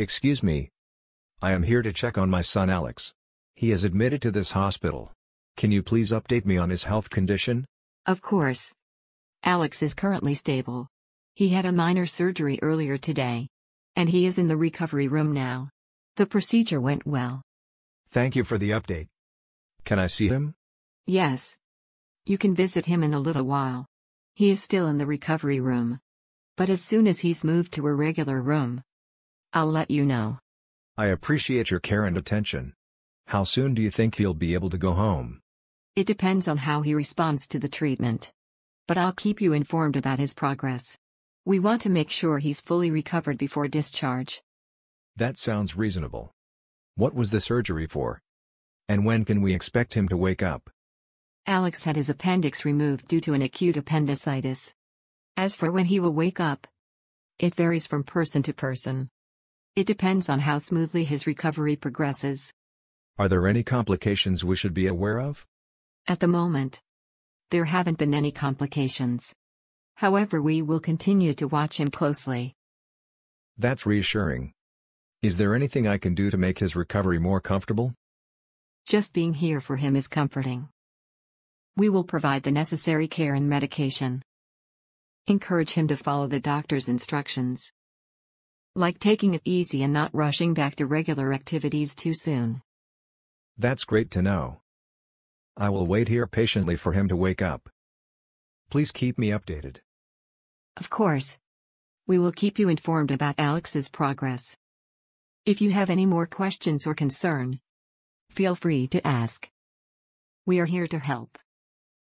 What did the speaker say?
Excuse me. I am here to check on my son Alex. He is admitted to this hospital. Can you please update me on his health condition? Of course. Alex is currently stable. He had a minor surgery earlier today. And he is in the recovery room now. The procedure went well. Thank you for the update. Can I see him? Yes. You can visit him in a little while. He is still in the recovery room. But as soon as he's moved to a regular room, I'll let you know. I appreciate your care and attention. How soon do you think he'll be able to go home? It depends on how he responds to the treatment. But I'll keep you informed about his progress. We want to make sure he's fully recovered before discharge. That sounds reasonable. What was the surgery for? And when can we expect him to wake up? Alex had his appendix removed due to an acute appendicitis. As for when he will wake up, it varies from person to person. It depends on how smoothly his recovery progresses. Are there any complications we should be aware of? At the moment, there haven't been any complications. However, we will continue to watch him closely. That's reassuring. Is there anything I can do to make his recovery more comfortable? Just being here for him is comforting. We will provide the necessary care and medication. Encourage him to follow the doctor's instructions. Like taking it easy and not rushing back to regular activities too soon. That's great to know. I will wait here patiently for him to wake up. Please keep me updated. Of course. We will keep you informed about Alex's progress. If you have any more questions or concern, feel free to ask. We are here to help.